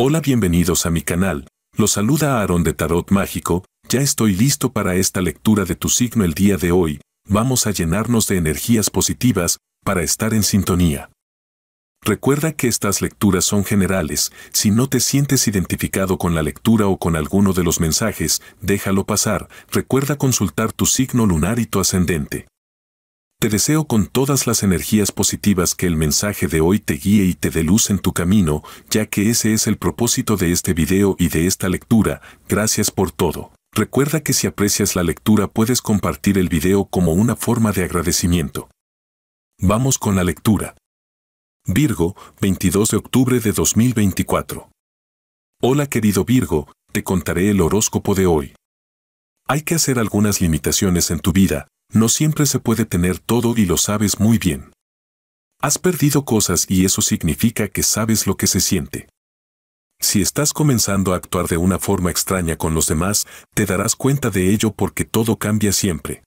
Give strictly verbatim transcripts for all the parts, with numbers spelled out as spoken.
Hola, bienvenidos a mi canal. Los saluda Aaron de Tarot Mágico. Ya estoy listo para esta lectura de tu signo el día de hoy. Vamos a llenarnos de energías positivas para estar en sintonía. Recuerda que estas lecturas son generales. Si no te sientes identificado con la lectura o con alguno de los mensajes, déjalo pasar. Recuerda consultar tu signo lunar y tu ascendente. Te deseo con todas las energías positivas que el mensaje de hoy te guíe y te dé luz en tu camino, ya que ese es el propósito de este video y de esta lectura. Gracias por todo. Recuerda que si aprecias la lectura puedes compartir el video como una forma de agradecimiento. Vamos con la lectura. Virgo, veintidós de octubre de dos mil veinticuatro. Hola querido Virgo, te contaré el horóscopo de hoy. Hay que hacer algunas limitaciones en tu vida. No siempre se puede tener todo y lo sabes muy bien. Has perdido cosas y eso significa que sabes lo que se siente. Si estás comenzando a actuar de una forma extraña con los demás, te darás cuenta de ello porque todo cambia siempre.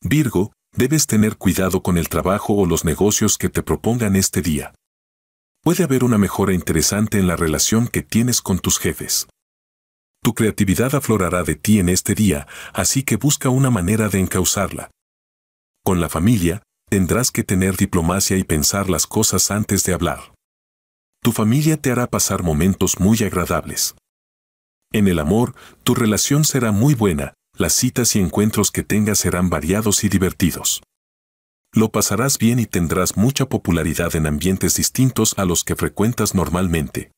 Virgo, debes tener cuidado con el trabajo o los negocios que te propongan este día. Puede haber una mejora interesante en la relación que tienes con tus jefes. Tu creatividad aflorará de ti en este día, así que busca una manera de encauzarla. Con la familia, tendrás que tener diplomacia y pensar las cosas antes de hablar. Tu familia te hará pasar momentos muy agradables. En el amor, tu relación será muy buena, las citas y encuentros que tengas serán variados y divertidos. Lo pasarás bien y tendrás mucha popularidad en ambientes distintos a los que frecuentas normalmente.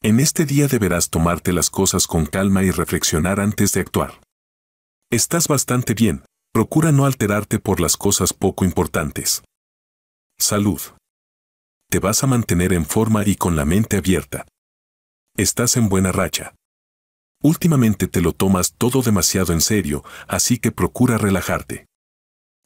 En este día deberás tomarte las cosas con calma y reflexionar antes de actuar. Estás bastante bien, procura no alterarte por las cosas poco importantes. Salud. Te vas a mantener en forma y con la mente abierta. Estás en buena racha. Últimamente te lo tomas todo demasiado en serio, así que procura relajarte.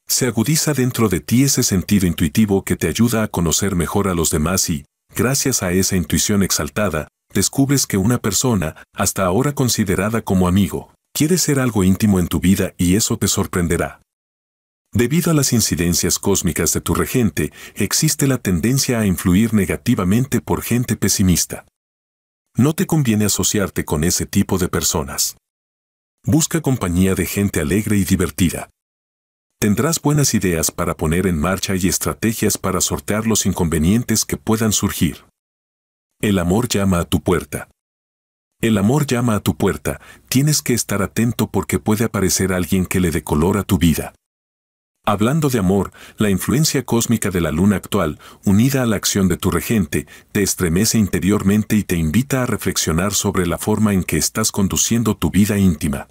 Se agudiza dentro de ti ese sentido intuitivo que te ayuda a conocer mejor a los demás y, gracias a esa intuición exaltada, descubres que una persona, hasta ahora considerada como amigo, quiere ser algo íntimo en tu vida y eso te sorprenderá. Debido a las incidencias cósmicas de tu regente, existe la tendencia a influir negativamente por gente pesimista. No te conviene asociarte con ese tipo de personas. Busca compañía de gente alegre y divertida. Tendrás buenas ideas para poner en marcha y estrategias para sortear los inconvenientes que puedan surgir. El amor llama a tu puerta. El amor llama a tu puerta, tienes que estar atento porque puede aparecer alguien que le dé color a tu vida. Hablando de amor, la influencia cósmica de la luna actual, unida a la acción de tu regente, te estremece interiormente y te invita a reflexionar sobre la forma en que estás conduciendo tu vida íntima.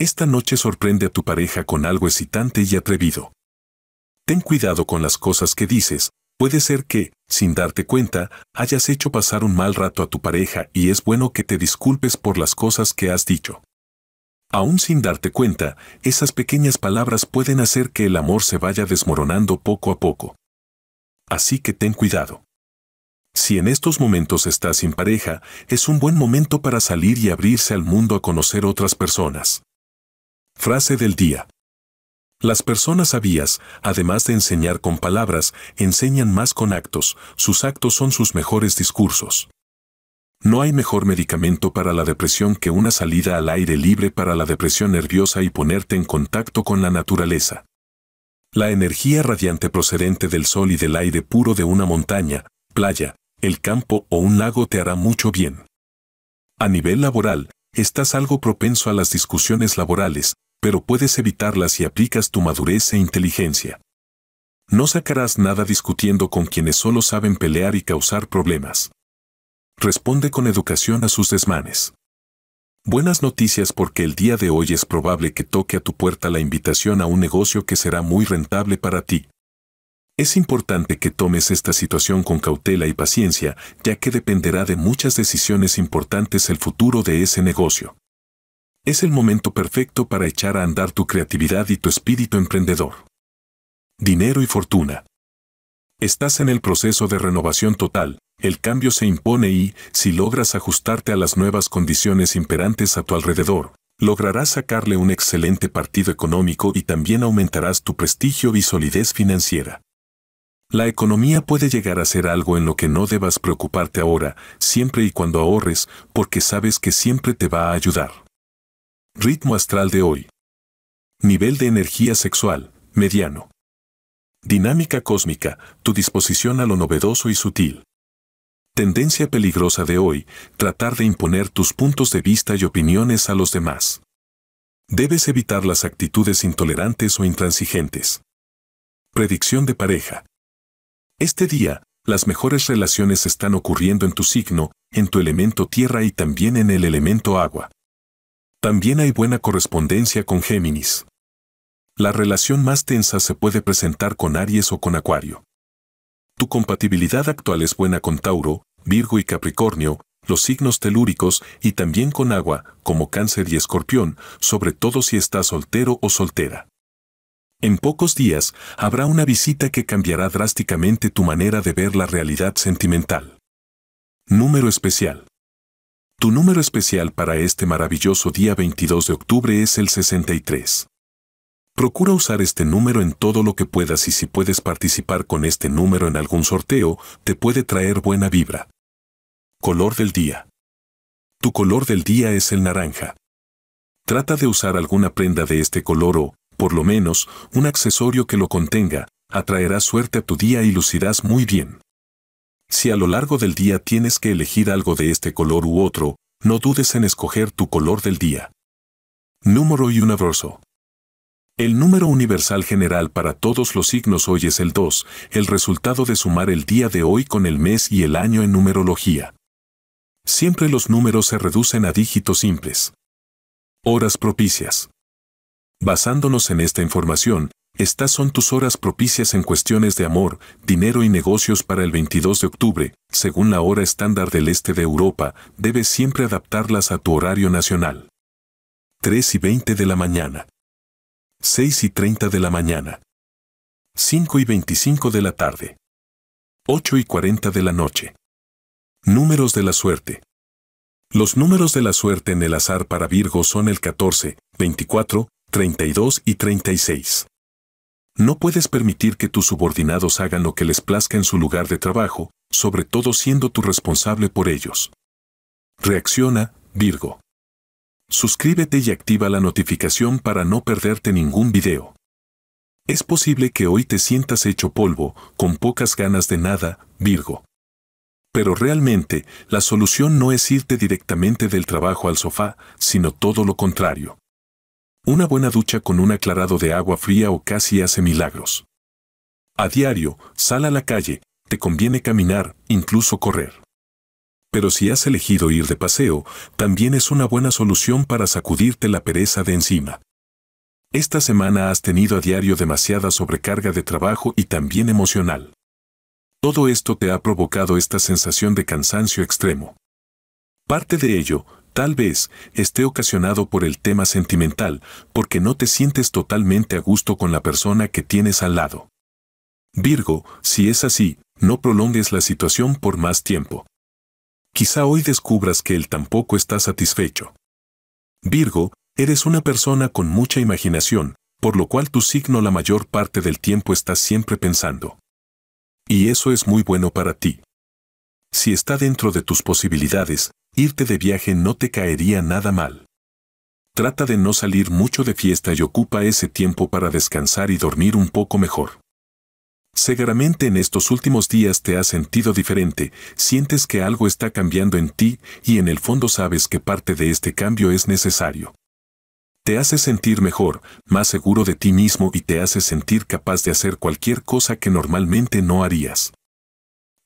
Esta noche sorprende a tu pareja con algo excitante y atrevido. Ten cuidado con las cosas que dices. Puede ser que, sin darte cuenta, hayas hecho pasar un mal rato a tu pareja y es bueno que te disculpes por las cosas que has dicho. Aún sin darte cuenta, esas pequeñas palabras pueden hacer que el amor se vaya desmoronando poco a poco. Así que ten cuidado. Si en estos momentos estás sin pareja, es un buen momento para salir y abrirse al mundo a conocer otras personas. Frase del día. Las personas sabias, además de enseñar con palabras, enseñan más con actos. Sus actos son sus mejores discursos. No hay mejor medicamento para la depresión que una salida al aire libre para la depresión nerviosa y ponerte en contacto con la naturaleza. La energía radiante procedente del sol y del aire puro de una montaña, playa, el campo o un lago te hará mucho bien. A nivel laboral, estás algo propenso a las discusiones laborales, pero puedes evitarlas si aplicas tu madurez e inteligencia. No sacarás nada discutiendo con quienes solo saben pelear y causar problemas. Responde con educación a sus desmanes. Buenas noticias porque el día de hoy es probable que toque a tu puerta la invitación a un negocio que será muy rentable para ti. Es importante que tomes esta situación con cautela y paciencia, ya que dependerá de muchas decisiones importantes el futuro de ese negocio. Es el momento perfecto para echar a andar tu creatividad y tu espíritu emprendedor. Dinero y fortuna. Estás en el proceso de renovación total, el cambio se impone y, si logras ajustarte a las nuevas condiciones imperantes a tu alrededor, lograrás sacarle un excelente partido económico y también aumentarás tu prestigio y solidez financiera. La economía puede llegar a ser algo en lo que no debas preocuparte ahora, siempre y cuando ahorres, porque sabes que siempre te va a ayudar. Ritmo astral de hoy. Nivel de energía sexual, mediano. Dinámica cósmica, tu disposición a lo novedoso y sutil. Tendencia peligrosa de hoy, tratar de imponer tus puntos de vista y opiniones a los demás. Debes evitar las actitudes intolerantes o intransigentes. Predicción de pareja. Este día, las mejores relaciones están ocurriendo en tu signo, en tu elemento tierra y también en el elemento agua. También hay buena correspondencia con Géminis. La relación más tensa se puede presentar con Aries o con Acuario. Tu compatibilidad actual es buena con Tauro, Virgo y Capricornio, los signos telúricos y también con agua, como Cáncer y Escorpión, sobre todo si estás soltero o soltera. En pocos días, habrá una visita que cambiará drásticamente tu manera de ver la realidad sentimental. Número especial. Tu número especial para este maravilloso día veintidós de octubre es el sesenta y tres. Procura usar este número en todo lo que puedas y si puedes participar con este número en algún sorteo, te puede traer buena vibra. Color del día. Tu color del día es el naranja. Trata de usar alguna prenda de este color o, por lo menos, un accesorio que lo contenga, atraerá suerte a tu día y lucirás muy bien. Si a lo largo del día tienes que elegir algo de este color u otro, no dudes en escoger tu color del día. Número universo. El número universal general para todos los signos hoy es el dos, el resultado de sumar el día de hoy con el mes y el año en numerología. Siempre los números se reducen a dígitos simples. Horas propicias. Basándonos en esta información, estas son tus horas propicias en cuestiones de amor, dinero y negocios para el veintidós de octubre, según la hora estándar del este de Europa, debes siempre adaptarlas a tu horario nacional. tres y veinte de la mañana. seis y treinta de la mañana. cinco y veinticinco de la tarde. ocho y cuarenta de la noche. Números de la suerte. Los números de la suerte en el azar para Virgo son el catorce, veinticuatro, treinta y dos y treinta y seis. No puedes permitir que tus subordinados hagan lo que les plazca en su lugar de trabajo, sobre todo siendo tú responsable por ellos. Reacciona, Virgo. Suscríbete y activa la notificación para no perderte ningún video. Es posible que hoy te sientas hecho polvo, con pocas ganas de nada, Virgo. Pero realmente, la solución no es irte directamente del trabajo al sofá, sino todo lo contrario. Una buena ducha con un aclarado de agua fría o casi hace milagros. A diario, sal a la calle, te conviene caminar, incluso correr. Pero si has elegido ir de paseo, también es una buena solución para sacudirte la pereza de encima. Esta semana has tenido a diario demasiada sobrecarga de trabajo y también emocional. Todo esto te ha provocado esta sensación de cansancio extremo. Parte de ello, tal vez, esté ocasionado por el tema sentimental, porque no te sientes totalmente a gusto con la persona que tienes al lado. Virgo, si es así, no prolongues la situación por más tiempo. Quizá hoy descubras que él tampoco está satisfecho. Virgo, eres una persona con mucha imaginación, por lo cual tu signo la mayor parte del tiempo está siempre pensando. Y eso es muy bueno para ti. Si está dentro de tus posibilidades, irte de viaje no te caería nada mal. Trata de no salir mucho de fiesta y ocupa ese tiempo para descansar y dormir un poco mejor. Seguramente en estos últimos días te has sentido diferente, sientes que algo está cambiando en ti y en el fondo sabes que parte de este cambio es necesario. Te hace sentir mejor, más seguro de ti mismo y te hace sentir capaz de hacer cualquier cosa que normalmente no harías.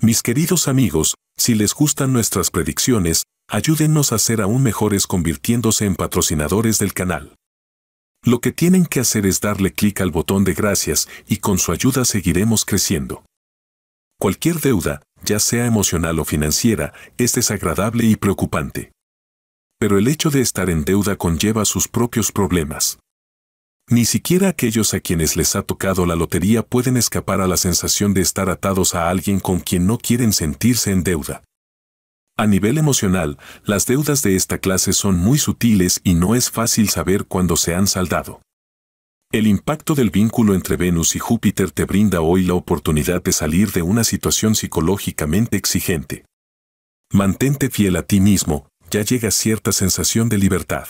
Mis queridos amigos, si les gustan nuestras predicciones, ayúdennos a ser aún mejores convirtiéndose en patrocinadores del canal. Lo que tienen que hacer es darle clic al botón de gracias y con su ayuda seguiremos creciendo. Cualquier deuda, ya sea emocional o financiera, es desagradable y preocupante. Pero el hecho de estar en deuda conlleva sus propios problemas. Ni siquiera aquellos a quienes les ha tocado la lotería pueden escapar a la sensación de estar atados a alguien con quien no quieren sentirse en deuda. A nivel emocional, las deudas de esta clase son muy sutiles y no es fácil saber cuándo se han saldado. El impacto del vínculo entre Venus y Júpiter te brinda hoy la oportunidad de salir de una situación psicológicamente exigente. Mantente fiel a ti mismo, ya llega cierta sensación de libertad.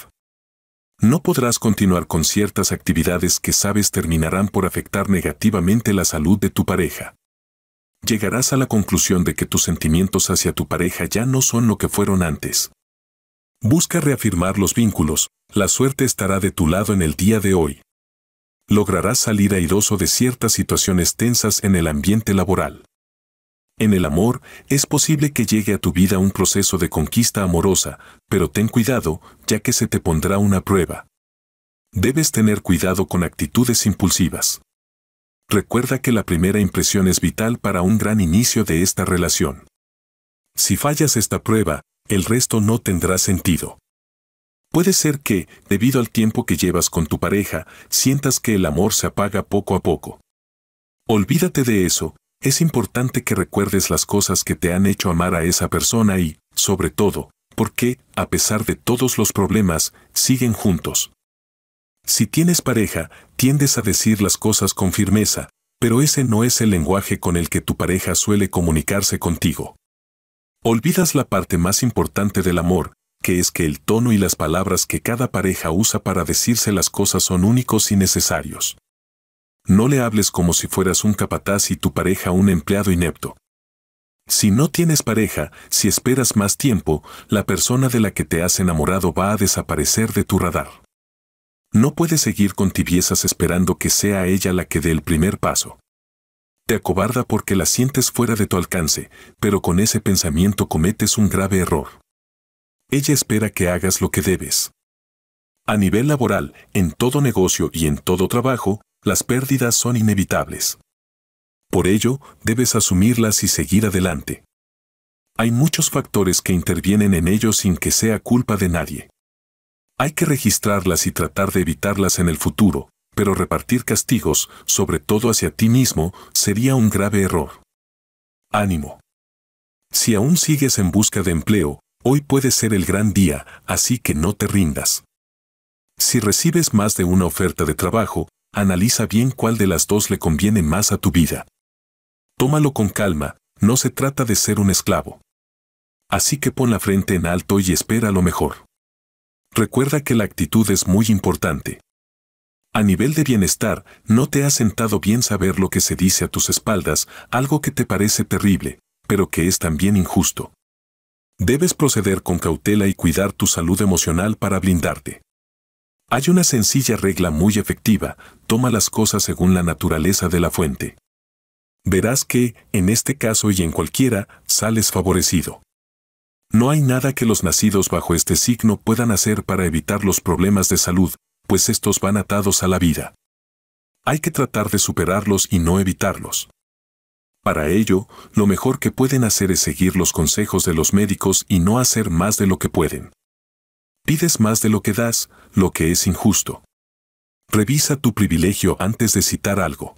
No podrás continuar con ciertas actividades que sabes terminarán por afectar negativamente la salud de tu pareja. Llegarás a la conclusión de que tus sentimientos hacia tu pareja ya no son lo que fueron antes. Busca reafirmar los vínculos, la suerte estará de tu lado en el día de hoy. Lograrás salir airoso de ciertas situaciones tensas en el ambiente laboral. En el amor, es posible que llegue a tu vida un proceso de conquista amorosa, pero ten cuidado, ya que se te pondrá una prueba. Debes tener cuidado con actitudes impulsivas. Recuerda que la primera impresión es vital para un gran inicio de esta relación. Si fallas esta prueba, el resto no tendrá sentido. Puede ser que, debido al tiempo que llevas con tu pareja, sientas que el amor se apaga poco a poco. Olvídate de eso, es importante que recuerdes las cosas que te han hecho amar a esa persona y, sobre todo, por qué, a pesar de todos los problemas, siguen juntos. Si tienes pareja, tiendes a decir las cosas con firmeza, pero ese no es el lenguaje con el que tu pareja suele comunicarse contigo. Olvidas la parte más importante del amor, que es que el tono y las palabras que cada pareja usa para decirse las cosas son únicos y necesarios. No le hables como si fueras un capataz y tu pareja un empleado inepto. Si no tienes pareja, si esperas más tiempo, la persona de la que te has enamorado va a desaparecer de tu radar. No puedes seguir con tibiezas esperando que sea ella la que dé el primer paso. Te acobarda porque la sientes fuera de tu alcance, pero con ese pensamiento cometes un grave error. Ella espera que hagas lo que debes. A nivel laboral, en todo negocio y en todo trabajo, las pérdidas son inevitables. Por ello, debes asumirlas y seguir adelante. Hay muchos factores que intervienen en ello sin que sea culpa de nadie. Hay que registrarlas y tratar de evitarlas en el futuro, pero repartir castigos, sobre todo hacia ti mismo, sería un grave error. Ánimo. Si aún sigues en busca de empleo, hoy puede ser el gran día, así que no te rindas. Si recibes más de una oferta de trabajo, analiza bien cuál de las dos le conviene más a tu vida. Tómalo con calma, no se trata de ser un esclavo. Así que pon la frente en alto y espera lo mejor. Recuerda que la actitud es muy importante. A nivel de bienestar, no te ha sentado bien saber lo que se dice a tus espaldas, algo que te parece terrible, pero que es también injusto. Debes proceder con cautela y cuidar tu salud emocional para blindarte. Hay una sencilla regla muy efectiva, toma las cosas según la naturaleza de la fuente. Verás que, en este caso y en cualquiera, sales favorecido. No hay nada que los nacidos bajo este signo puedan hacer para evitar los problemas de salud, pues estos van atados a la vida. Hay que tratar de superarlos y no evitarlos. Para ello, lo mejor que pueden hacer es seguir los consejos de los médicos y no hacer más de lo que pueden. Pides más de lo que das, lo que es injusto. Revisa tu privilegio antes de citar algo.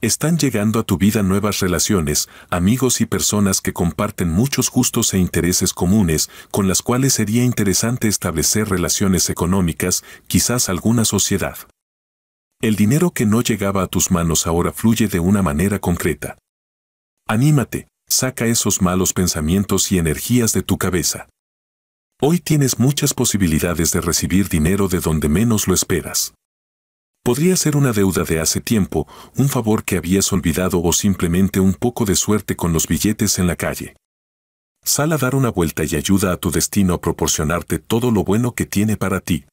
Están llegando a tu vida nuevas relaciones, amigos y personas que comparten muchos gustos e intereses comunes, con las cuales sería interesante establecer relaciones económicas, quizás alguna sociedad. El dinero que no llegaba a tus manos ahora fluye de una manera concreta. Anímate, saca esos malos pensamientos y energías de tu cabeza. Hoy tienes muchas posibilidades de recibir dinero de donde menos lo esperas. Podría ser una deuda de hace tiempo, un favor que habías olvidado o simplemente un poco de suerte con los billetes en la calle. Sal a dar una vuelta y ayuda a tu destino a proporcionarte todo lo bueno que tiene para ti.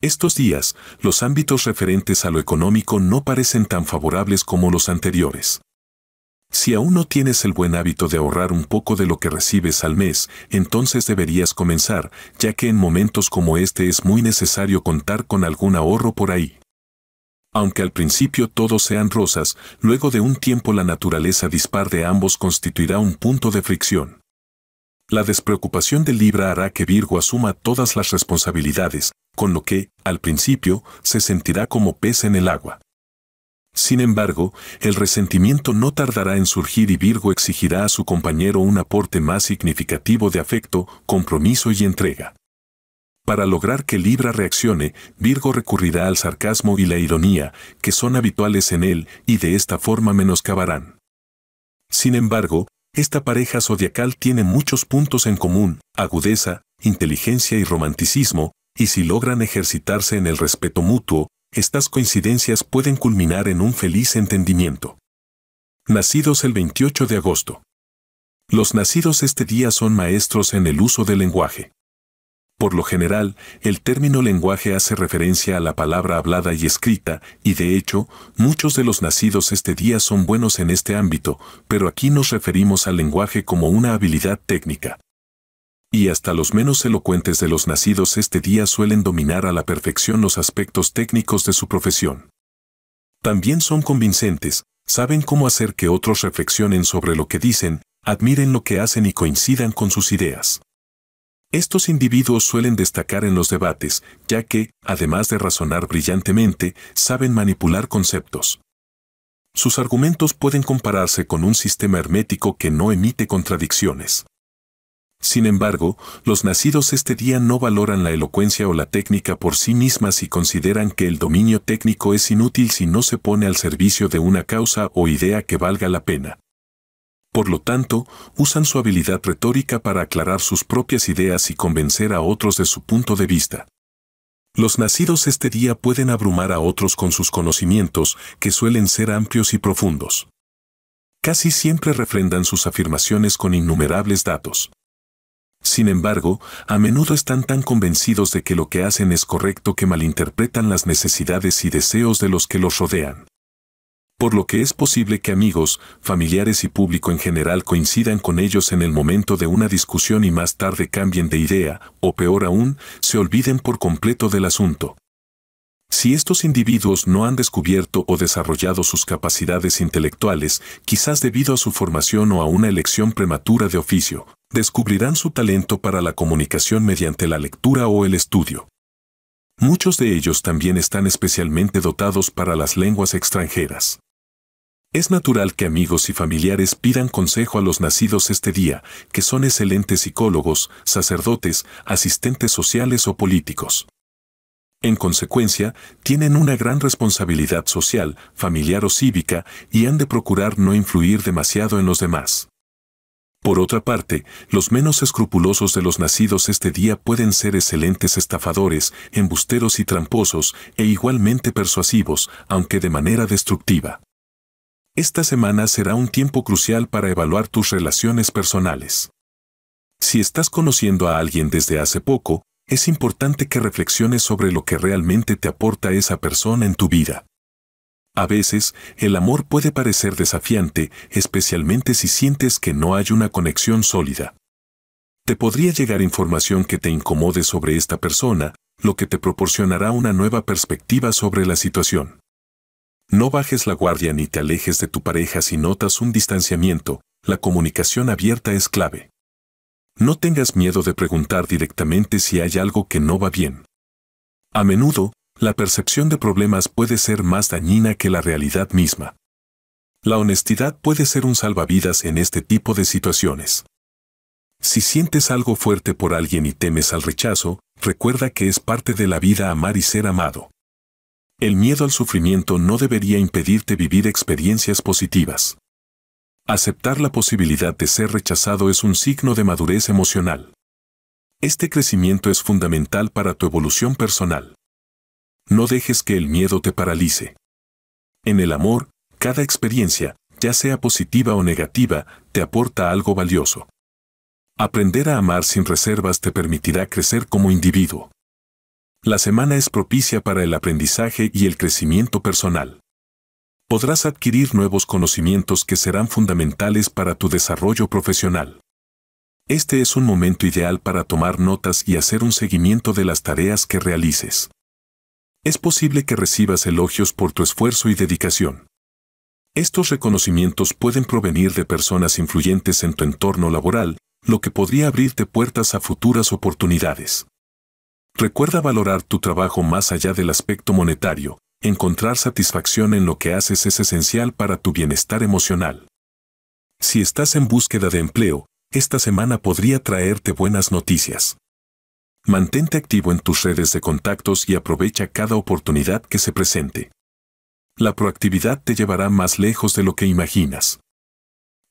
Estos días, los ámbitos referentes a lo económico no parecen tan favorables como los anteriores. Si aún no tienes el buen hábito de ahorrar un poco de lo que recibes al mes, entonces deberías comenzar, ya que en momentos como este es muy necesario contar con algún ahorro por ahí. Aunque al principio todos sean rosas, luego de un tiempo la naturaleza dispar de ambos constituirá un punto de fricción. La despreocupación de Libra hará que Virgo asuma todas las responsabilidades, con lo que, al principio, se sentirá como pez en el agua. Sin embargo, el resentimiento no tardará en surgir y Virgo exigirá a su compañero un aporte más significativo de afecto, compromiso y entrega. Para lograr que Libra reaccione, Virgo recurrirá al sarcasmo y la ironía, que son habituales en él, y de esta forma menoscabarán. Sin embargo, esta pareja zodiacal tiene muchos puntos en común, agudeza, inteligencia y romanticismo, y si logran ejercitarse en el respeto mutuo, estas coincidencias pueden culminar en un feliz entendimiento. Nacidos el veintiocho de agosto. Los nacidos este día son maestros en el uso del lenguaje. Por lo general, el término lenguaje hace referencia a la palabra hablada y escrita, y de hecho, muchos de los nacidos este día son buenos en este ámbito, pero aquí nos referimos al lenguaje como una habilidad técnica. Y hasta los menos elocuentes de los nacidos este día suelen dominar a la perfección los aspectos técnicos de su profesión. También son convincentes, saben cómo hacer que otros reflexionen sobre lo que dicen, admiren lo que hacen y coincidan con sus ideas. Estos individuos suelen destacar en los debates, ya que, además de razonar brillantemente, saben manipular conceptos. Sus argumentos pueden compararse con un sistema hermético que no emite contradicciones. Sin embargo, los nacidos este día no valoran la elocuencia o la técnica por sí mismas y consideran que el dominio técnico es inútil si no se pone al servicio de una causa o idea que valga la pena. Por lo tanto, usan su habilidad retórica para aclarar sus propias ideas y convencer a otros de su punto de vista. Los nacidos este día pueden abrumar a otros con sus conocimientos, que suelen ser amplios y profundos. Casi siempre refrendan sus afirmaciones con innumerables datos. Sin embargo, a menudo están tan convencidos de que lo que hacen es correcto que malinterpretan las necesidades y deseos de los que los rodean. Por lo que es posible que amigos, familiares y público en general coincidan con ellos en el momento de una discusión y más tarde cambien de idea, o peor aún, se olviden por completo del asunto. Si estos individuos no han descubierto o desarrollado sus capacidades intelectuales, quizás debido a su formación o a una elección prematura de oficio, descubrirán su talento para la comunicación mediante la lectura o el estudio. Muchos de ellos también están especialmente dotados para las lenguas extranjeras. Es natural que amigos y familiares pidan consejo a los nacidos este día, que son excelentes psicólogos, sacerdotes, asistentes sociales o políticos. En consecuencia, tienen una gran responsabilidad social, familiar o cívica, y han de procurar no influir demasiado en los demás. Por otra parte, los menos escrupulosos de los nacidos este día pueden ser excelentes estafadores, embusteros y tramposos, e igualmente persuasivos, aunque de manera destructiva. Esta semana será un tiempo crucial para evaluar tus relaciones personales. Si estás conociendo a alguien desde hace poco, es importante que reflexiones sobre lo que realmente te aporta esa persona en tu vida. A veces, el amor puede parecer desafiante, especialmente si sientes que no hay una conexión sólida. Te podría llegar información que te incomode sobre esta persona, lo que te proporcionará una nueva perspectiva sobre la situación. No bajes la guardia ni te alejes de tu pareja si notas un distanciamiento, la comunicación abierta es clave. No tengas miedo de preguntar directamente si hay algo que no va bien. A menudo, la percepción de problemas puede ser más dañina que la realidad misma. La honestidad puede ser un salvavidas en este tipo de situaciones. Si sientes algo fuerte por alguien y temes al rechazo, recuerda que es parte de la vida amar y ser amado. El miedo al sufrimiento no debería impedirte vivir experiencias positivas. Aceptar la posibilidad de ser rechazado es un signo de madurez emocional. Este crecimiento es fundamental para tu evolución personal. No dejes que el miedo te paralice. En el amor, cada experiencia, ya sea positiva o negativa, te aporta algo valioso. Aprender a amar sin reservas te permitirá crecer como individuo. La semana es propicia para el aprendizaje y el crecimiento personal. Podrás adquirir nuevos conocimientos que serán fundamentales para tu desarrollo profesional. Este es un momento ideal para tomar notas y hacer un seguimiento de las tareas que realices. Es posible que recibas elogios por tu esfuerzo y dedicación. Estos reconocimientos pueden provenir de personas influyentes en tu entorno laboral, lo que podría abrirte puertas a futuras oportunidades. Recuerda valorar tu trabajo más allá del aspecto monetario. Encontrar satisfacción en lo que haces es esencial para tu bienestar emocional. Si estás en búsqueda de empleo, esta semana podría traerte buenas noticias. Mantente activo en tus redes de contactos y aprovecha cada oportunidad que se presente. La proactividad te llevará más lejos de lo que imaginas.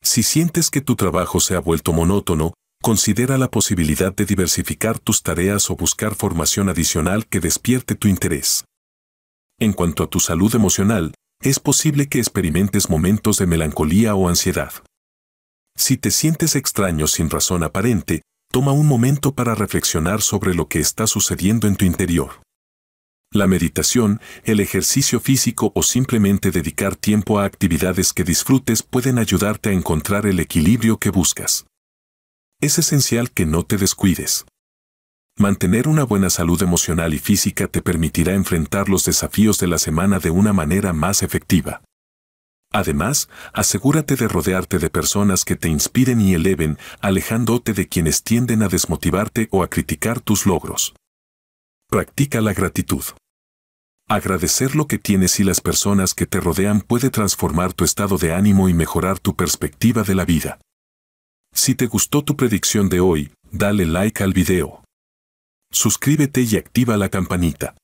Si sientes que tu trabajo se ha vuelto monótono, considera la posibilidad de diversificar tus tareas o buscar formación adicional que despierte tu interés. En cuanto a tu salud emocional, es posible que experimentes momentos de melancolía o ansiedad. Si te sientes extraño sin razón aparente, toma un momento para reflexionar sobre lo que está sucediendo en tu interior. La meditación, el ejercicio físico o simplemente dedicar tiempo a actividades que disfrutes pueden ayudarte a encontrar el equilibrio que buscas. Es esencial que no te descuides. Mantener una buena salud emocional y física te permitirá enfrentar los desafíos de la semana de una manera más efectiva. Además, asegúrate de rodearte de personas que te inspiren y eleven, alejándote de quienes tienden a desmotivarte o a criticar tus logros. Practica la gratitud. Agradecer lo que tienes y las personas que te rodean puede transformar tu estado de ánimo y mejorar tu perspectiva de la vida. Si te gustó tu predicción de hoy, dale like al video. Suscríbete y activa la campanita.